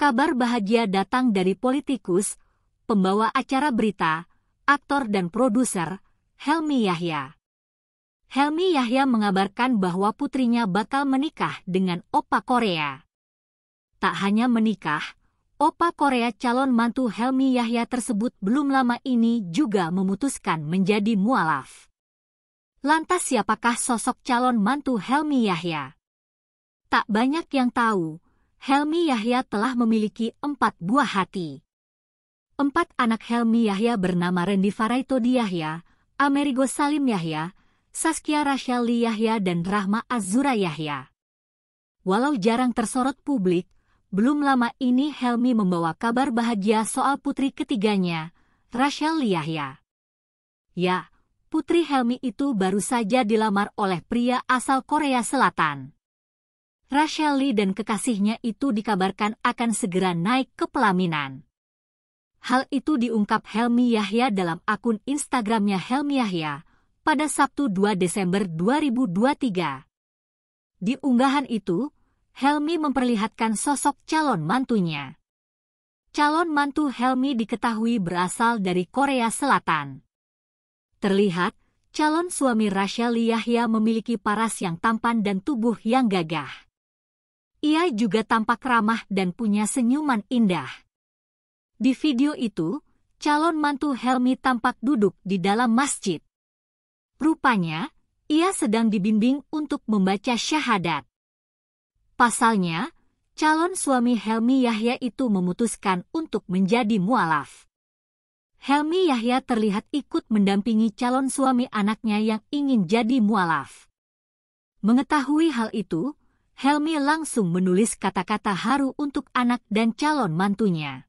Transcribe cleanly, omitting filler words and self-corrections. Kabar bahagia datang dari politikus, pembawa acara berita, aktor dan produser, Helmy Yahya. Helmy Yahya mengabarkan bahwa putrinya bakal menikah dengan Oppa Korea. Tak hanya menikah, Oppa Korea calon mantu Helmy Yahya tersebut belum lama ini juga memutuskan menjadi mualaf. Lantas siapakah sosok calon mantu Helmy Yahya? Tak banyak yang tahu, Helmy Yahya telah memiliki 4 buah hati. 4 anak Helmy Yahya bernama Rendy Faraido Di Yahya, Amerigo Salim Yahya, Saskia Rachelly Yahya dan Rahma Azzura Yahya. Walau jarang tersorot publik, belum lama ini Helmy membawa kabar bahagia soal putri ketiganya, Rachelly Yahya. Ya, putri Helmy itu baru saja dilamar oleh pria asal Korea Selatan. Rachelly dan kekasihnya itu dikabarkan akan segera naik ke pelaminan. Hal itu diungkap Helmy Yahya dalam akun Instagramnya Helmy Yahya pada Sabtu 2 Desember 2023. Di unggahan itu, Helmy memperlihatkan sosok calon mantunya. Calon mantu Helmy diketahui berasal dari Korea Selatan. Terlihat, calon suami Rachelly Yahya memiliki paras yang tampan dan tubuh yang gagah. Ia juga tampak ramah dan punya senyuman indah. Di video itu, calon mantu Helmy tampak duduk di dalam masjid. Rupanya, ia sedang dibimbing untuk membaca syahadat. Pasalnya, calon suami Helmy Yahya itu memutuskan untuk menjadi mualaf. Helmy Yahya terlihat ikut mendampingi calon suami anaknya yang ingin jadi mualaf. Mengetahui hal itu, Helmy langsung menulis kata-kata haru untuk anak dan calon mantunya.